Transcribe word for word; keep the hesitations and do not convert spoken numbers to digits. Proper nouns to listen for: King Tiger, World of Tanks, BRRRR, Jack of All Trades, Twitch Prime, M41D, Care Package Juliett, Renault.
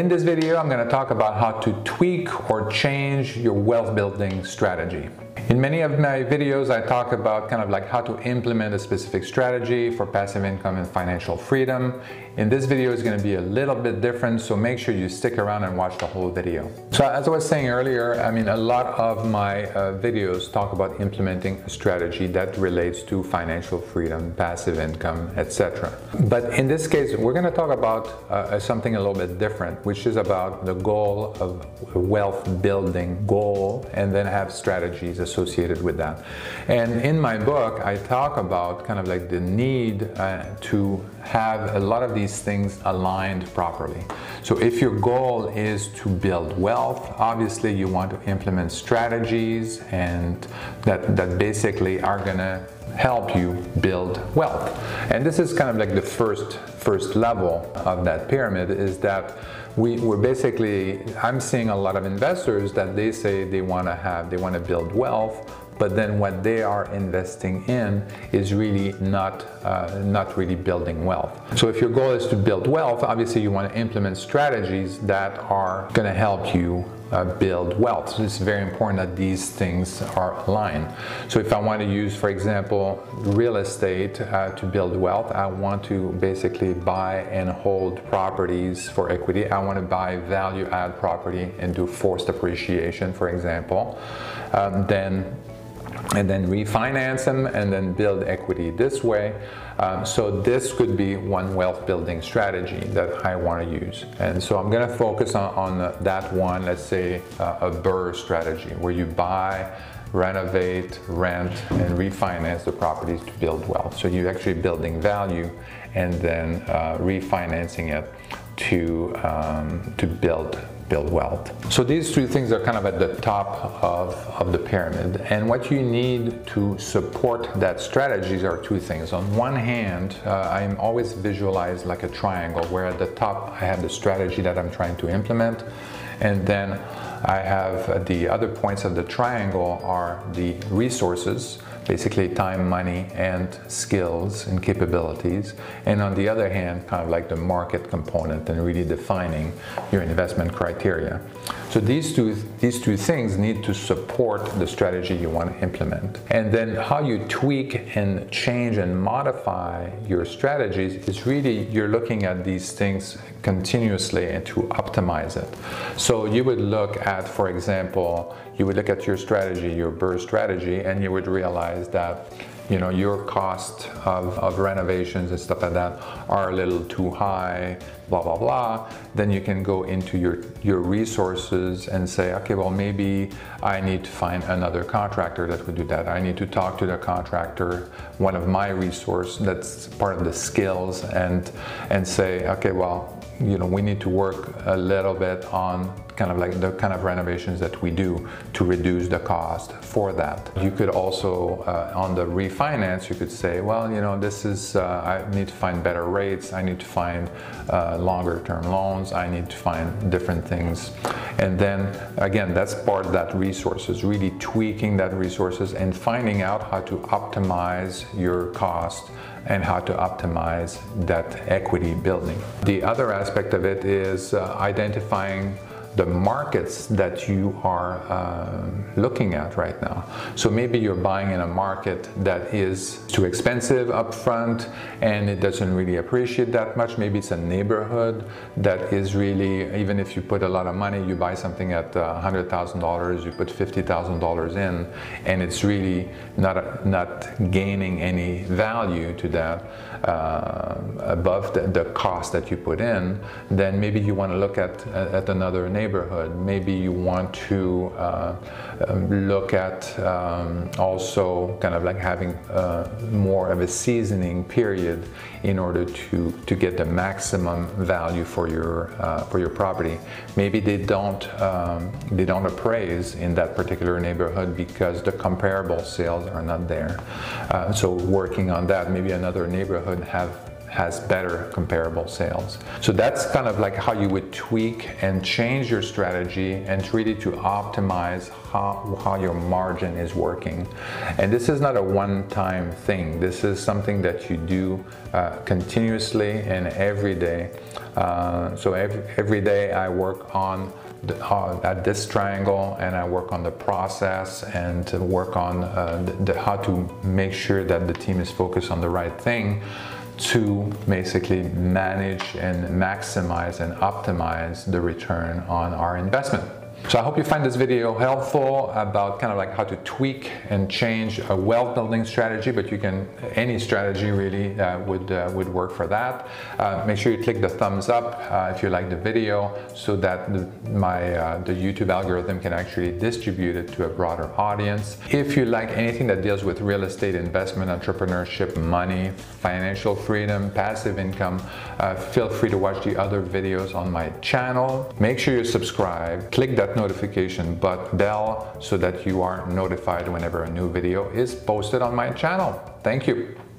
In this video, I'm going to talk about how to tweak or change your wealth building strategy. In many of my videos, I talk about kind of like how to implement a specific strategy for passive income and financial freedom. In this video is going to be a little bit different, so make sure you stick around and watch the whole video. So as I was saying earlier, I mean, a lot of my uh, videos talk about implementing a strategy that relates to financial freedom, passive income, et cetera. But in this case, we're going to talk about uh, something a little bit different, which is about the goal of wealth building goal, and then have strategies associated associated with that. And in my book, I talk about kind of like the need uh, to have a lot of these things aligned properly. So if your goal is to build wealth, obviously you want to implement strategies and that, that basically are gonna help you build wealth. And this is kind of like the first first level of that pyramid, is that we, we're basically, I'm seeing a lot of investors that they say they want to have, they want to build wealth, but then what they are investing in is really not, uh, not really building wealth. So if your goal is to build wealth, obviously you want to implement strategies that are going to help you Uh, build wealth. So it's very important that these things are aligned. So if I want to use, for example, real estate uh, to build wealth, I want to basically buy and hold properties for equity. I want to buy value-add property and do forced appreciation, for example. Um, then and then refinance them and then build equity this way. Um, so this could be one wealth building strategy that I want to use. And so I'm going to focus on, on the, that one, let's say uh, a BRRRR strategy, where you buy, renovate, rent, and refinance the properties to build wealth. So you're actually building value and then uh, refinancing it to, um, to build build wealth. So these three things are kind of at the top of, of the pyramid. And what you need to support that strategies are two things. On one hand, uh, I'm always visualized like a triangle, where at the top I have the strategy that I'm trying to implement, and then I have the other points of the triangle are the resources, basically time, money, and skills and capabilities. And on the other hand, kind of like the market component and really defining your investment criteria. So these two, these two things need to support the strategy you want to implement. And then how you tweak and change and modify your strategies is really, you're looking at these things continuously and to optimize it. So you would look at, for example, you would look at your strategy, your BRRRR strategy, and you would realize that, you know, your cost of, of renovations and stuff like that are a little too high, blah, blah, blah. Then you can go into your, your resources and say, okay, well, maybe I need to find another contractor that would do that. I need to talk to the contractor, one of my resource that's part of the skills, and, and say, okay, well, you know, we need to work a little bit on kind of like the kind of renovations that we do to reduce the cost for that. You could also, uh, on the refinance, you could say, well, you know, this is, uh, I need to find better rates, I need to find uh, longer term loans, I need to find different things. And then, again, that's part of that resources, really tweaking that resources and finding out how to optimize your cost and how to optimize that equity building. The other aspect of it is uh, identifying the markets that you are uh, looking at right now. So maybe you're buying in a market that is too expensive upfront and it doesn't really appreciate that much. Maybe it's a neighborhood that is really, even if you put a lot of money, you buy something at one hundred thousand dollars, you put fifty thousand dollars in, and it's really not, not gaining any value to that uh, above the, the cost that you put in, then maybe you want to look at, at another neighborhood. neighborhood. Maybe you want to uh, look at um, also kind of like having uh, more of a seasoning period in order to, to get the maximum value for your, uh, for your property. Maybe they don't, um, they don't appraise in that particular neighborhood because the comparable sales are not there. Uh, so working on that, maybe another neighborhood have has better comparable sales. So that's kind of like how you would tweak and change your strategy and really to optimize how, how your margin is working. And this is not a one-time thing. This is something that you do uh, continuously and every day. Uh, so every, every day I work on The, uh, at this triangle, and I work on the process and to work on uh, the, the, how to make sure that the team is focused on the right thing to basically manage and maximize and optimize the return on our investment. So I hope you find this video helpful about kind of like how to tweak and change a wealth building strategy, but you can, any strategy really uh, would, uh, would work for that. Uh, make sure you click the thumbs up uh, if you like the video, so that the, my, uh, the YouTube algorithm can actually distribute it to a broader audience. If you like anything that deals with real estate, investment, entrepreneurship, money, financial freedom, passive income, uh, feel free to watch the other videos on my channel. Make sure you subscribe, click that notification bell so that you are notified whenever a new video is posted on my channel. Thank you.